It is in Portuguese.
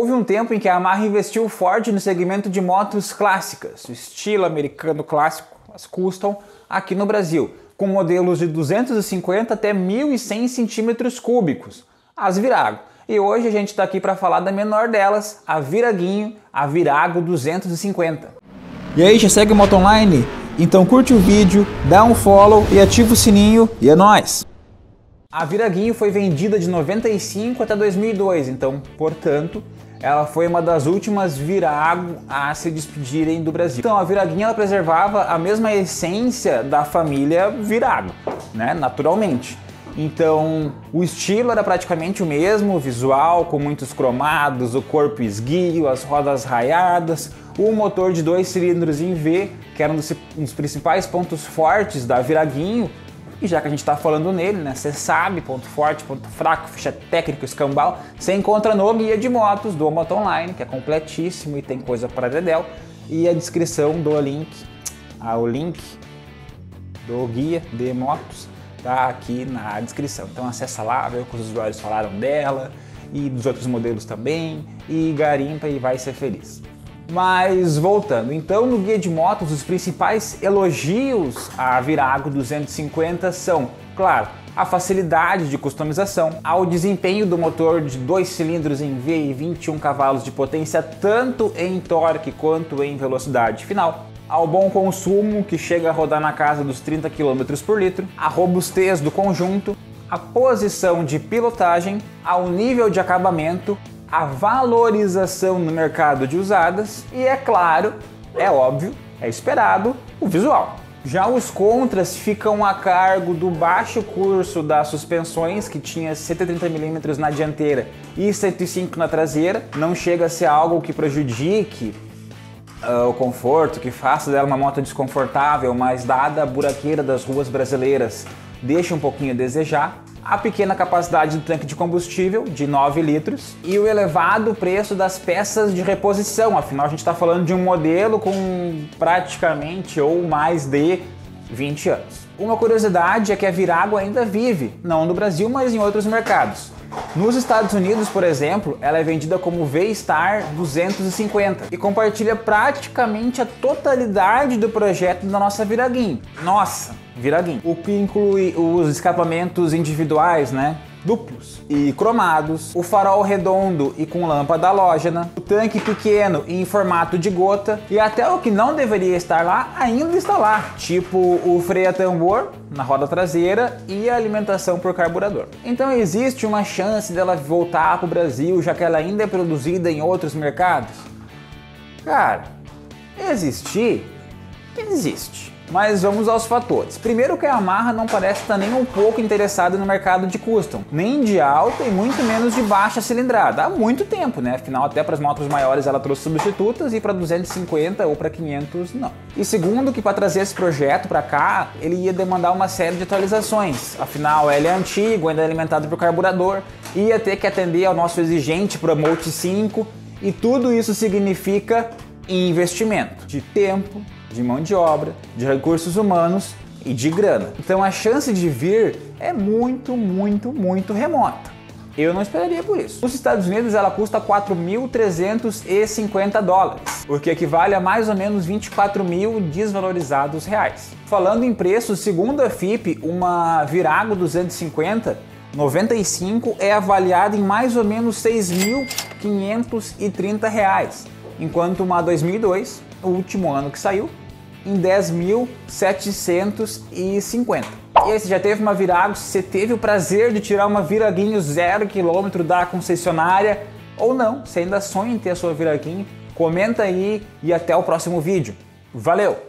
Houve um tempo em que a Amarra investiu forte no segmento de motos clássicas, estilo americano clássico, as custom, aqui no Brasil, com modelos de 250 até 1.100 centímetros cúbicos, as Virago. E hoje a gente está aqui para falar da menor delas, a Viraguinho, a Virago 250. E aí, já segue o Moto Online? Então curte o vídeo, dá um follow e ativa o sininho e é nóis! A Viraguinho foi vendida de 95 até 2002, então, portanto, ela foi uma das últimas Virago a se despedirem do Brasil. Então, a Viraguinho ela preservava a mesma essência da família Virago, né, naturalmente. Então, o estilo era praticamente o mesmo, o visual, com muitos cromados, o corpo esguio, as rodas raiadas, o motor de 2 cilindros em V, que era um dos principais pontos fortes da Viraguinho. E já que a gente está falando nele, né, você sabe, ponto forte, ponto fraco, ficha técnica, escambau, você encontra no Guia de Motos do Moto Online, que é completíssimo e tem coisa para dedéu, e a descrição do link, o link do Guia de Motos tá aqui na descrição. Então acessa lá, vê o que os usuários falaram dela, e dos outros modelos também, e garimpa e vai ser feliz. Mas voltando, então no Guia de Motos os principais elogios à Virago 250 são, claro, a facilidade de customização, ao desempenho do motor de 2 cilindros em V e 21 cavalos de potência tanto em torque quanto em velocidade final, ao bom consumo que chega a rodar na casa dos 30 km por litro, a robustez do conjunto, a posição de pilotagem, ao nível de acabamento, a valorização no mercado de usadas e, é claro, é óbvio, é esperado, o visual. Já os contras ficam a cargo do baixo curso das suspensões, que tinha 130 mm na dianteira e 105 na traseira. Não chega a ser algo que prejudique o conforto, que faça dela uma moto desconfortável, mas dada a buraqueira das ruas brasileiras, deixa um pouquinho a desejar. A pequena capacidade do tanque de combustível, de 9 litros, e o elevado preço das peças de reposição, afinal a gente está falando de um modelo com praticamente ou mais de 20 anos. Uma curiosidade é que a Virago ainda vive, não no Brasil, mas em outros mercados. Nos Estados Unidos, por exemplo, ela é vendida como V-Star 250 e compartilha praticamente a totalidade do projeto da nossa Viraguinho. Nossa! Viraguinho, o que inclui os escapamentos individuais, né, duplos e cromados, o farol redondo e com lâmpada halógena, o tanque pequeno e em formato de gota, e até o que não deveria estar lá, ainda está lá, tipo o freio a tambor na roda traseira e a alimentação por carburador. Então existe uma chance dela voltar para o Brasil, já que ela ainda é produzida em outros mercados? Cara, existir, existe. Mas vamos aos fatores. Primeiro que a Amarra não parece estar nem um pouco interessada no mercado de custom, nem de alta e muito menos de baixa cilindrada. Há muito tempo, né? Afinal, até para as motos maiores ela trouxe substitutas e para 250 ou para 500 não. E segundo que para trazer esse projeto para cá, ele ia demandar uma série de atualizações. Afinal, ele é antigo, ainda é alimentado por carburador, ia ter que atender ao nosso exigente ProMult 5 e tudo isso significa investimento de tempo, de mão de obra, de recursos humanos e de grana. Então a chance de vir é muito, muito, muito remota. Eu não esperaria por isso. Nos Estados Unidos ela custa $4.350, o que equivale a mais ou menos 24 mil desvalorizados reais. Falando em preço, segundo a FIPE, uma Virago 250 95 é avaliada em mais ou menos R$ 6.530, enquanto uma 2002, o último ano que saiu, em 10.750. E aí, você já teve uma Virago? Você teve o prazer de tirar uma Viraguinho 0 km da concessionária? Ou não? Você ainda sonha em ter a sua Viraguinho? Comenta aí e até o próximo vídeo. Valeu!